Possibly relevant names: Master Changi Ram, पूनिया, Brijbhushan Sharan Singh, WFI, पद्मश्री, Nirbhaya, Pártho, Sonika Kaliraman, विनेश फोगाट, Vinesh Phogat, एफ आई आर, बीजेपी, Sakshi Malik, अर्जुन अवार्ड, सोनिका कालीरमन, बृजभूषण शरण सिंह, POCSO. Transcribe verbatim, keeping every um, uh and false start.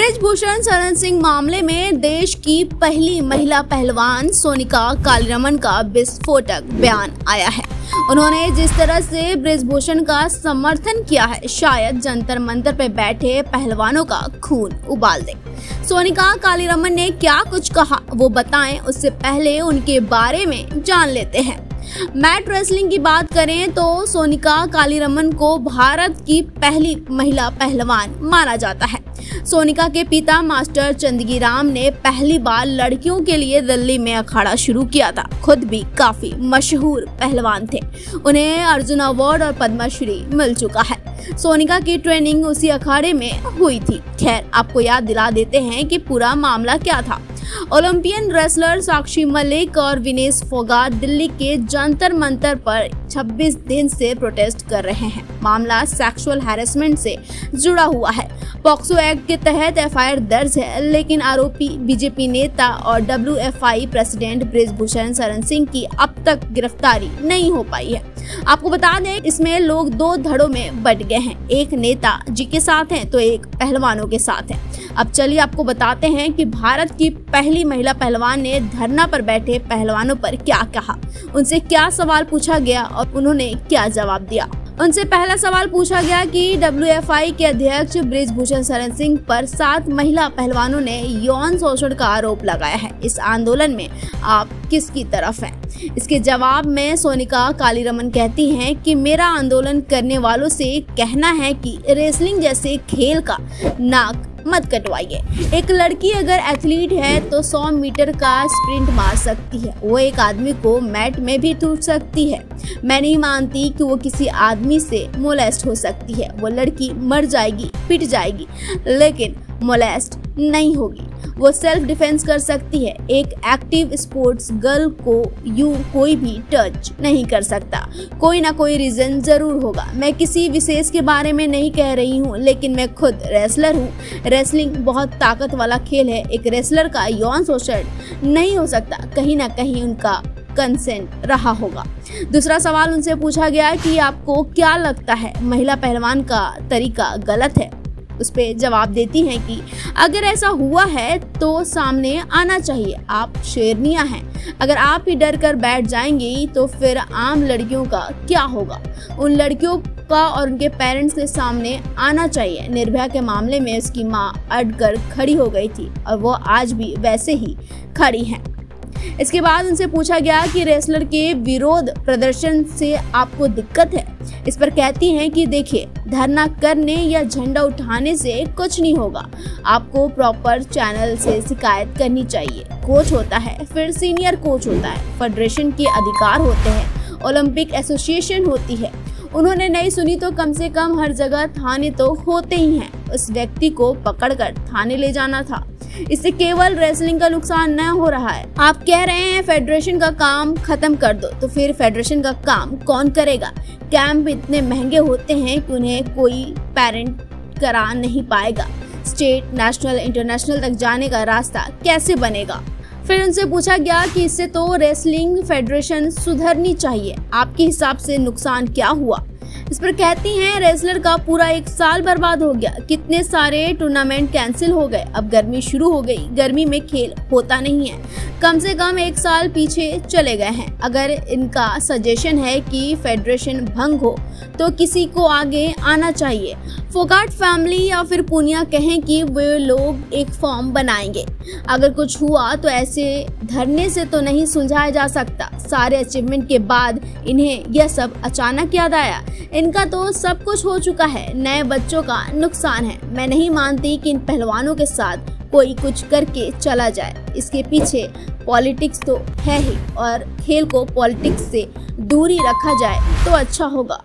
बृजभूषण शरण सिंह मामले में देश की पहली महिला पहलवान सोनिका कालीरमन का विस्फोटक बयान आया है। उन्होंने जिस तरह से बृजभूषण का समर्थन किया है, शायद जंतर मंतर पर बैठे पहलवानों का खून उबाल दे। सोनिका कालीरमन ने क्या कुछ कहा वो बताएं, उससे पहले उनके बारे में जान लेते हैं। मैट रेसलिंग की बात करें तो सोनिका कालीरमन को भारत की पहली महिला पहलवान माना जाता है। सोनिका के पिता मास्टर चंदगी राम ने पहली बार लड़कियों के लिए दिल्ली में अखाड़ा शुरू किया था। खुद भी काफी मशहूर पहलवान थे। उन्हें अर्जुन अवार्ड और पद्मश्री मिल चुका है। सोनिका की ट्रेनिंग उसी अखाड़े में हुई थी। खैर, आपको याद दिला देते हैं कि पूरा मामला क्या था। ओलंपियन रेसलर साक्षी मलिक और विनेश फोगाट दिल्ली के जंतर मंतर पर छब्बीस दिन से प्रोटेस्ट कर रहे हैं। मामला सेक्सुअल हैरेसमेंट से जुड़ा हुआ है। पॉक्सो एक्ट के तहत एफ आई आर दर्ज है, लेकिन आरोपी बीजेपी नेता और W F I president बृजभूषण शरण सिंह की अब तक गिरफ्तारी नहीं हो पाई है। आपको बता दें, इसमें लोग दो धड़ों में बट गए हैं। एक नेता जी के साथ हैं तो एक पहलवानों के साथ है। अब चलिए आपको बताते हैं कि भारत की पहली महिला पहलवान ने धरना पर बैठे पहलवानों पर क्या कहा, उनसे क्या सवाल पूछा गया और उन्होंने क्या जवाब दिया। उनसे पहला सवाल पूछा गया कि डब्ल्यू एफ आई के अध्यक्ष बृजभूषण शरण सिंह पर सात महिला पहलवानों ने यौन शोषण का आरोप लगाया है। इस आंदोलन में आप किसकी तरफ हैं? इसके जवाब में सोनिका कालीरमन कहती हैं कि मेरा आंदोलन करने वालों से कहना है कि रेसलिंग जैसे खेल का नाक मत कटवाइए। एक लड़की अगर एथलीट है तो सौ मीटर का स्प्रिंट मार सकती है। वो एक आदमी को मैट में भी टूट सकती है। मैं नहीं मानती कि वो किसी आदमी से मोलेस्ट हो सकती है। वो लड़की मर जाएगी, पिट जाएगी, लेकिन मोलेस्ट नहीं होगी। वो सेल्फ डिफेंस कर सकती है। एक एक्टिव स्पोर्ट्स गर्ल को यू कोई भी टच नहीं कर सकता। कोई ना कोई रीजन जरूर होगा। मैं किसी विशेष के बारे में नहीं कह रही हूँ, लेकिन मैं खुद रेसलर हूँ। रेसलिंग बहुत ताकत वाला खेल है। एक रेसलर का यौन शोषण नहीं हो सकता। कहीं ना कहीं उनका कंसेंट रहा होगा। दूसरा सवाल उनसे पूछा गया कि आपको क्या लगता है महिला पहलवान का तरीका गलत है? उस पे जवाब देती हैं कि अगर ऐसा हुआ है तो सामने आना चाहिए। आप शेरनियां हैं। अगर आप ही डर कर बैठ जाएंगी तो फिर आम लड़कियों का क्या होगा? उन लड़कियों का और उनके पेरेंट्स के सामने आना चाहिए। निर्भया के मामले में उसकी मां अड़कर खड़ी हो गई थी और वो आज भी वैसे ही खड़ी हैं। इसके बाद उनसे पूछा गया कि रेसलर के विरोध प्रदर्शन से आपको दिक्कत है? इस पर कहती हैं कि देखिए, धरना करने या झंडा उठाने से कुछ नहीं होगा। आपको प्रॉपर चैनल से शिकायत करनी चाहिए। कोच होता है, फिर सीनियर कोच होता है, फेडरेशन के अधिकार होते हैं, ओलंपिक एसोसिएशन होती है। उन्होंने नहीं सुनी तो कम से कम हर जगह थाने तो होते ही हैं। उस व्यक्ति को पकड़कर थाने ले जाना था। इससे केवल रेसलिंग का नुकसान न हो रहा है। आप कह रहे हैं फेडरेशन का काम खत्म कर दो, तो फिर फेडरेशन का काम कौन करेगा? कैंप इतने महंगे होते हैं कि उन्हें कोई पेरेंट करा नहीं पाएगा। स्टेट, नेशनल, इंटरनेशनल तक जाने का रास्ता कैसे बनेगा? फिर उनसे पूछा गया कि इससे तो रेसलिंग फेडरेशन सुधरनी चाहिए। आपके हिसाब से नुकसान क्या हुआ? इस पर कहती हैं, रेसलर का पूरा एक साल बर्बाद हो गया। कितने सारे टूर्नामेंट कैंसिल हो गए। अब गर्मी शुरू हो गई। गर्मी में खेल होता नहीं है। कम से कम एक साल पीछे चले गए हैं। अगर इनका सजेशन है कि फेडरेशन भंग हो तो किसी को आगे आना चाहिए। फोगाट फैमिली या फिर पूनिया कहें कि वे लोग एक फॉर्म बनाएंगे। अगर कुछ हुआ तो ऐसे धरने से तो नहीं सुलझाया जा सकता। सारे अचीवमेंट के बाद इन्हें यह सब अचानक याद आया। इनका तो सब कुछ हो चुका है। नए बच्चों का नुकसान है। मैं नहीं मानती कि इन पहलवानों के साथ कोई कुछ करके चला जाए। इसके पीछे पॉलिटिक्स तो है ही, और खेल को पॉलिटिक्स से दूरी रखा जाए तो अच्छा होगा।